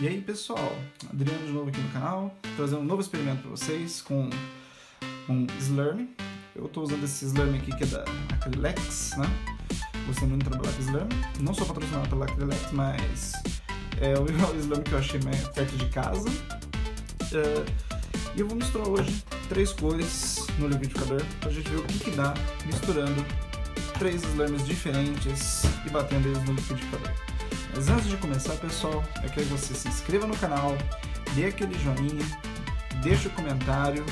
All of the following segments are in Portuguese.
E aí pessoal, Adriano de novo aqui no canal, trazendo um novo experimento para vocês com um slurm. Eu estou usando esse slurm aqui que é da Acrilex, né? Gostei muito de trabalhar com slurm, não sou patrocinado pela Acrilex, mas é o slurm que eu achei mais perto de casa. E eu vou misturar hoje três cores no liquidificador para a gente ver o que dá misturando três slurms diferentes e batendo eles no liquidificador. Mas antes de começar, pessoal, eu quero que você se inscreva no canal, dê aquele joinha, deixe o comentário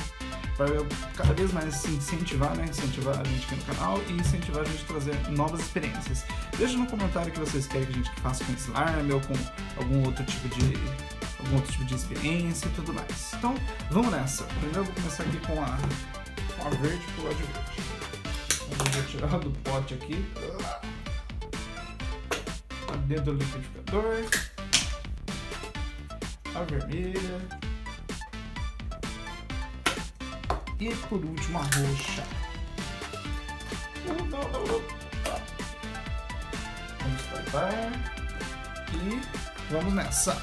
para eu cada vez mais se incentivar, né? Incentivar a gente aqui no canal e incentivar a gente a trazer novas experiências. Deixa no comentário o que vocês querem que a gente faça com slime ou com algum outro tipo de experiência e tudo mais. Então, vamos nessa. Primeiro eu vou começar aqui com a verde pro lado de verde. Vamos retirar do pote aqui. Dentro do liquidificador, a vermelha e por último a roxa. Vamos trabalhar e vamos nessa.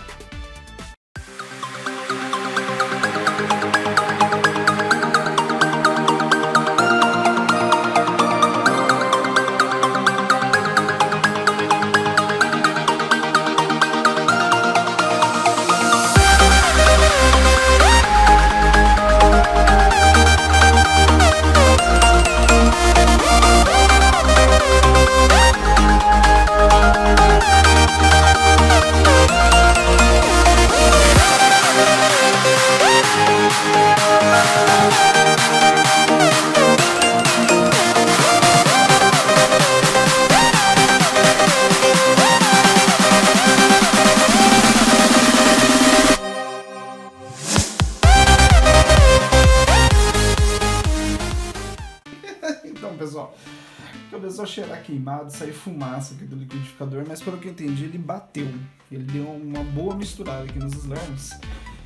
Começou a cheirar queimado, saiu fumaça aqui do liquidificador, mas pelo que eu entendi ele bateu, ele deu uma boa misturada aqui nos slurms.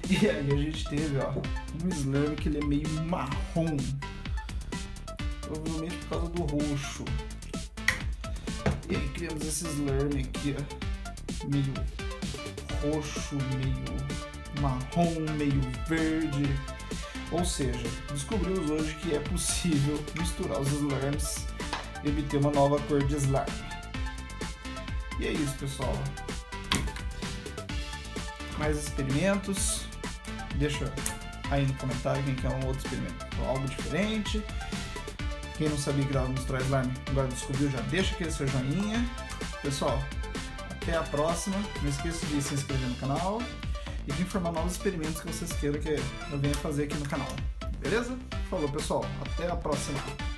E aí a gente teve, ó, um slurm que ele é meio marrom, provavelmente por causa do roxo. E aí criamos esse slurm aqui, ó, meio roxo, meio marrom, meio verde. Ou seja, descobrimos hoje que é possível misturar os slurms e obter uma nova cor de slime. E é isso, pessoal. Mais experimentos. Deixa aí no comentário quem quer um outro experimento, algo diferente. Quem não sabia que dava pra misturar slime, agora descobriu, já deixa aquele seu joinha. Pessoal, até a próxima. Não esqueça de se inscrever no canal e de informar novos experimentos que vocês queiram que eu venha fazer aqui no canal. Beleza? Falou, pessoal. Até a próxima.